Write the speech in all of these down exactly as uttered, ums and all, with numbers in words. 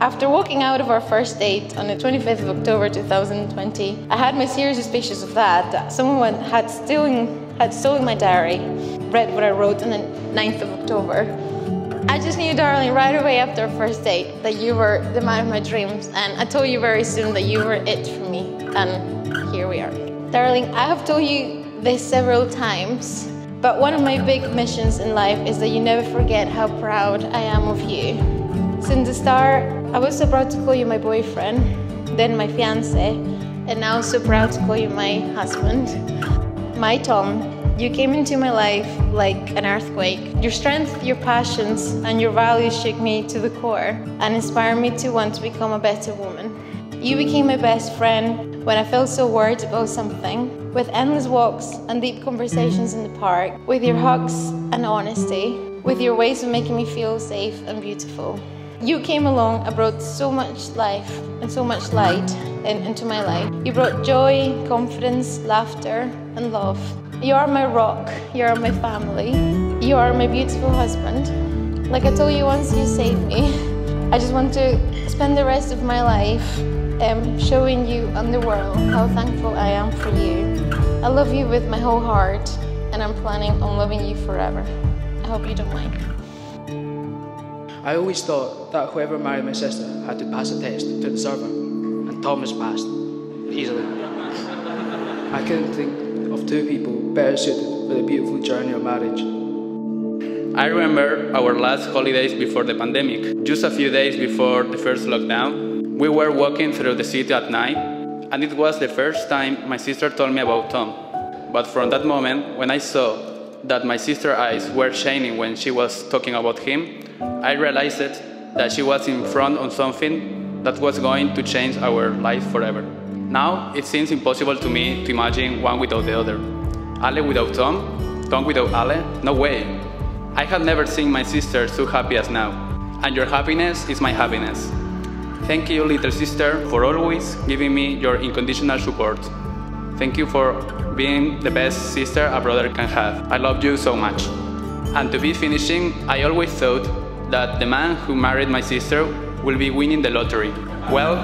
After walking out of our first date on the twenty-fifth of October two thousand twenty, I had my serious suspicions of that, that someone had stolen, had stolen my diary, read what I wrote on the ninth of October. I just knew, darling, right away after our first date that you were the man of my dreams, and I told you very soon that you were it for me, and here we are. Darling, I have told you this several times, but one of my big missions in life is that you never forget how proud I am of you. Since the start, I was so proud to call you my boyfriend, then my fiancé, and now so proud to call you my husband. My Tom, you came into my life like an earthquake. Your strength, your passions, and your values shook me to the core and inspired me to want to become a better woman. You became my best friend when I felt so worried about something, with endless walks and deep conversations in the park, with your hugs and honesty, with your ways of making me feel safe and beautiful. You came along and brought so much life and so much light in, into my life. You brought joy, confidence, laughter, and love. You are my rock, you are my family, you are my beautiful husband. Like I told you once, you saved me. I just want to spend the rest of my life um, showing you and the world how thankful I am for you. I love you with my whole heart, and I'm planning on loving you forever. I hope you don't mind. I always thought that whoever married my sister had to pass a test to the server, and Thomas passed, easily. I couldn't think of two people better suited for the beautiful journey of marriage. I remember our last holidays before the pandemic. Just a few days before the first lockdown, we were walking through the city at night, and it was the first time my sister told me about Tom. But from that moment, when I saw that my sister's eyes were shining when she was talking about him, I realized that she was in front of something that was going to change our life forever. Now, it seems impossible to me to imagine one without the other. Ale without Tom, Tom without Ale, no way. I have never seen my sister so happy as now, and your happiness is my happiness. Thank you, little sister, for always giving me your unconditional support. Thank you for being the best sister a brother can have. I love you so much. And to be finishing, I always thought that the man who married my sister will be winning the lottery. Well,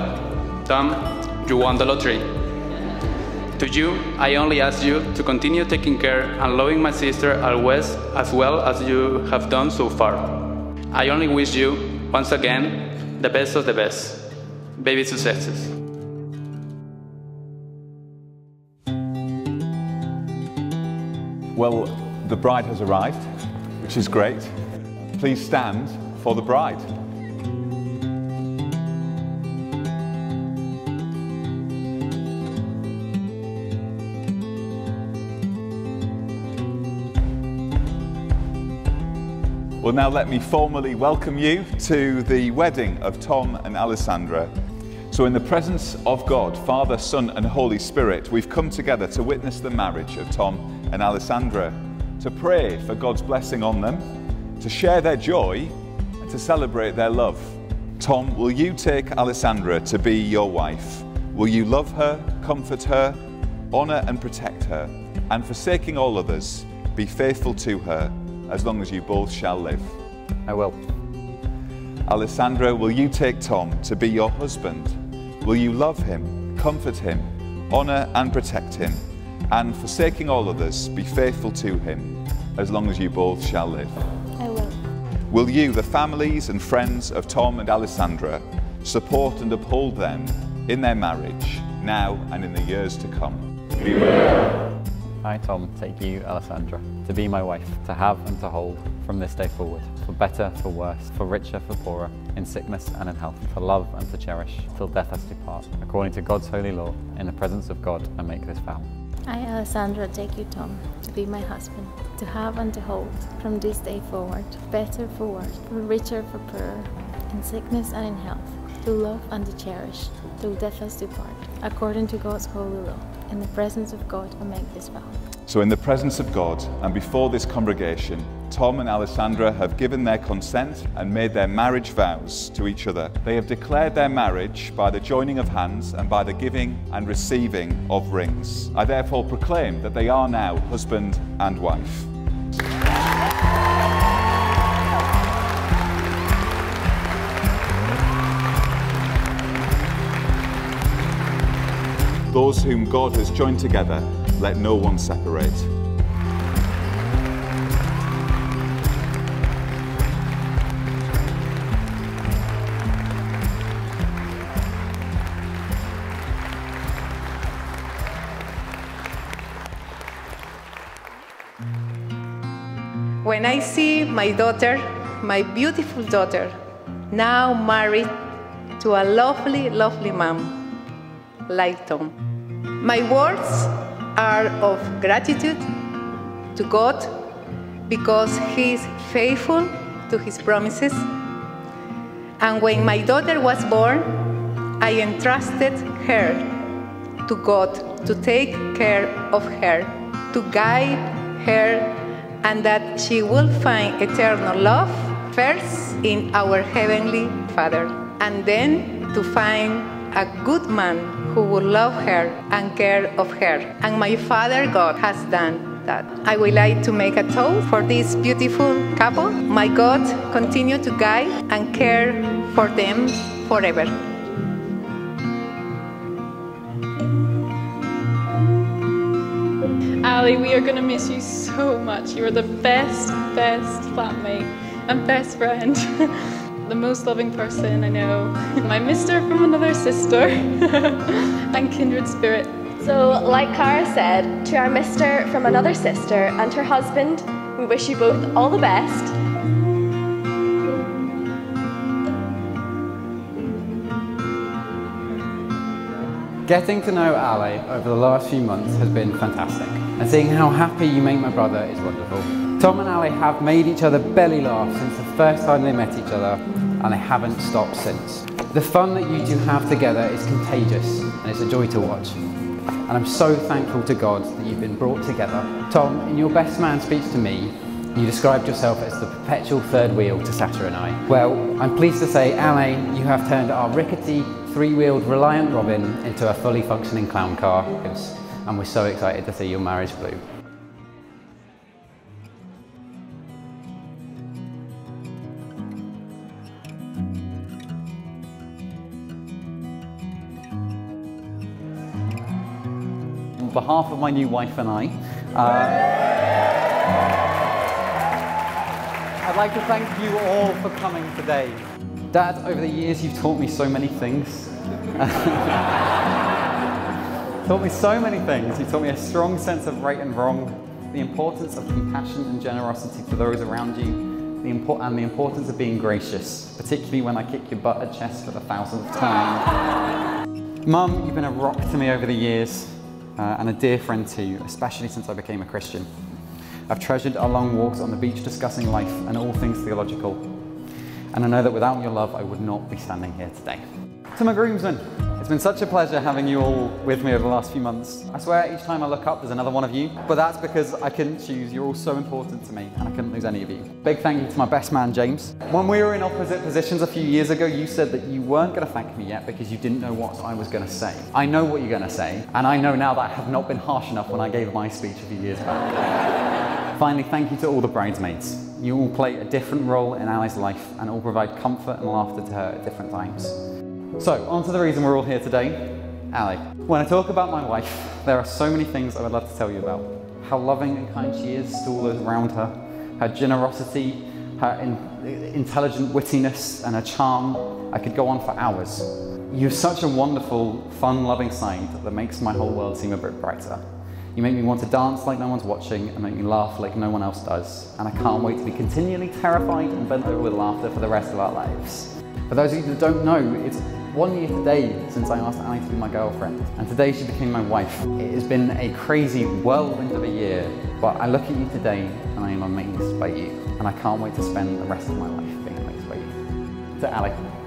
Tom, you won the lottery. To you, I only ask you to continue taking care and loving my sister always as well as you have done so far. I only wish you, once again, the best of the best. Baby successes. Well, the bride has arrived, which is great. Please stand for the bride. Well, now let me formally welcome you to the wedding of Tom and Alessandra. So in the presence of God, Father, Son and Holy Spirit, we've come together to witness the marriage of Tom and Alessandra, to pray for God's blessing on them, to share their joy and to celebrate their love. Tom, will you take Alessandra to be your wife? Will you love her, comfort her, honour and protect her, and forsaking all others, be faithful to her as long as you both shall live? I will. Alessandra, will you take Tom to be your husband? Will you love him, comfort him, honour and protect him, and forsaking all others, be faithful to him, as long as you both shall live? I will. Will you, the families and friends of Tom and Alessandra, support and uphold them in their marriage, now and in the years to come? We will. I, Tom, take you, Alessandra, to be my wife, to have and to hold from this day forward, for better, for worse, for richer, for poorer, in sickness and in health, to love and to cherish, till death us do part, according to God's holy law, in the presence of God, I make this vow. I, Alessandra, take you, Tom, to be my husband, to have and to hold, from this day forward, better for worse, for richer for poorer, in sickness and in health, to love and to cherish, till death us do part, according to God's holy law. In the presence of God, I make this vow. So in the presence of God and before this congregation, Tom and Alessandra have given their consent and made their marriage vows to each other. They have declared their marriage by the joining of hands and by the giving and receiving of rings. I therefore proclaim that they are now husband and wife. Those whom God has joined together, let no one separate. When I see my daughter, my beautiful daughter, now married to a lovely, lovely mom, like Tom, my words are of gratitude to God because He is faithful to His promises. And when my daughter was born, I entrusted her to God to take care of her, to guide her, and that she will find eternal love first in our Heavenly Father, and then to find a good man who will love her and care of her. And my Father God has done that. I would like to make a toast for this beautiful couple. May God continue to guide and care for them forever. Ali, we are going to miss you so much. You are the best, best flatmate and best friend. The most loving person I know. My mister from another sister and kindred spirit. So, like Cara said, to our mister from another sister and her husband, we wish you both all the best. Getting to know Ali over the last few months has been fantastic, and seeing how happy you make my brother is wonderful. Tom and Ali have made each other belly laugh since the first time they met each other, and they haven't stopped since. The fun that you two have together is contagious, and it's a joy to watch. And I'm so thankful to God that you've been brought together. Tom, in your best man speech to me, you described yourself as the perpetual third wheel to Satter and I. Well, I'm pleased to say, Ali, you have turned our rickety, three-wheeled Reliant Robin into a fully functioning clown car. And we're so excited to see your marriage bloom. On behalf of my new wife and I, uh, I'd like to thank you all for coming today. Dad, over the years you've taught me so many things. Taught me so many things. You taught me a strong sense of right and wrong, the importance of compassion and generosity to those around you, the import and the importance of being gracious, particularly when I kick your butt at chess for the thousandth time. Mum, you've been a rock to me over the years, uh, and a dear friend to you, especially since I became a Christian. I've treasured our long walks on the beach discussing life and all things theological. And I know that without your love, I would not be standing here today. To my groomsmen, it's been such a pleasure having you all with me over the last few months. I swear each time I look up, there's another one of you, but that's because I couldn't choose. You're all so important to me, and I couldn't lose any of you. Big thank you to my best man, James. When we were in opposite positions a few years ago, you said that you weren't gonna thank me yet because you didn't know what I was gonna say. I know what you're gonna say, and I know now that I have not been harsh enough when I gave my speech a few years back. Finally, thank you to all the bridesmaids. You all play a different role in Ali's life and all provide comfort and laughter to her at different times. So, on to the reason we're all here today, Ali. When I talk about my wife, there are so many things I would love to tell you about. How loving and kind she is to all those around her, her generosity, her in intelligent wittiness and her charm. I could go on for hours. You're such a wonderful, fun, loving side that makes my whole world seem a bit brighter. You make me want to dance like no one's watching and make me laugh like no one else does. And I can't wait to be continually terrified and bent over with laughter for the rest of our lives. For those of you that don't know, it's one year today since I asked Ali to be my girlfriend. And today she became my wife. It has been a crazy whirlwind of a year, but I look at you today and I am amazed by you. And I can't wait to spend the rest of my life being amazed by you. To Ali.